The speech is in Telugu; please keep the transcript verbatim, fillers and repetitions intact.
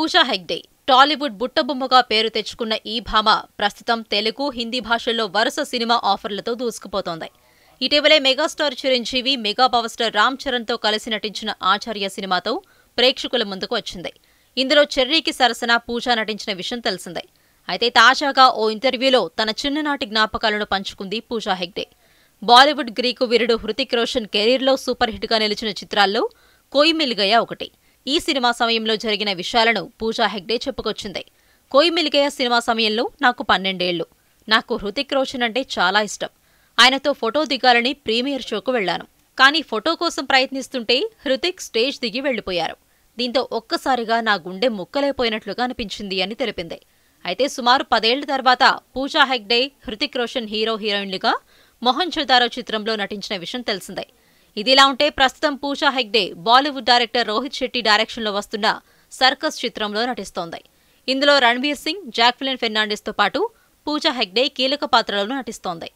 పూజా హెగ్డే టాలీవుడ్ బుట్టబొమ్మగా పేరు తెచ్చుకున్న ఈ భామ ప్రస్తుతం తెలుగు హిందీ భాషల్లో వరుస సినిమా ఆఫర్లతో దూసుకుపోతోంది. ఇటీవలే megastar Chiranjeevi mega power star Ramcharan తో కలిసి నటించిన ఆచార్య సినిమాతో ప్రేక్షకుల ముందుకు వచ్చింది. ఇందులో చెర్రీకి సరసన పూజా నటించిన విషయం తెలిసిందే. అయితే తాజాగా ఓ ఇంటర్వ్యూలో తన చిన్ననాటి జ్ఞాపకాలను పంచుకుంది పూజా హెగ్డే. బాలీవుడ్ గ్రీకు వీరుడు హృతిక్ రోషన్ కెరీర్లో సూపర్ హిట్గా నిలిచిన చిత్రాల్లో కోయి మిల్ గయా ఒకటి. ఈ సినిమా సమయంలో జరిగిన విషయాలను పూజా హెగ్డే చెప్పుకొచ్చింది. కోయి మిల్ గయా సినిమా సమయంలో నాకు పన్నెండేళ్లు. నాకు హృతిక్ రోషన్ అంటే చాలా ఇష్టం. ఆయనతో ఫోటో దిగాలని ప్రీమియర్ షోకు వెళ్లాను. కానీ ఫోటో కోసం ప్రయత్నిస్తుంటే హృతిక్ స్టేజ్ దిగి వెళ్లిపోయారు. దీంతో ఒక్కసారిగా నా గుండె ముక్కలైపోయినట్లుగా అనిపించింది అని తెలిపింది. అయితే సుమారు పదేళ్ల తర్వాత పూజా హెగ్డే హృతిక్ రోషన్ హీరో హీరోయిన్లుగా మొహన్ జోదారో చిత్రంలో నటించిన విషయం తెలిసిందే. ఇదిలా ఉంటే ప్రస్తుతం పూజా హెగ్డే బాలీవుడ్ డైరెక్టర్ రోహిత్ శెట్టి డైరెక్షన్లో వస్తున్న సర్కస్ చిత్రంలో నటిస్తోంది. ఇందులో రణ్వీర్ సింగ్, జాక్ ఫ్లిన్ ఫెర్నాండేజ్తో పాటు పూజా హెగ్డే కీలక పాత్రలను నటిస్తోంది.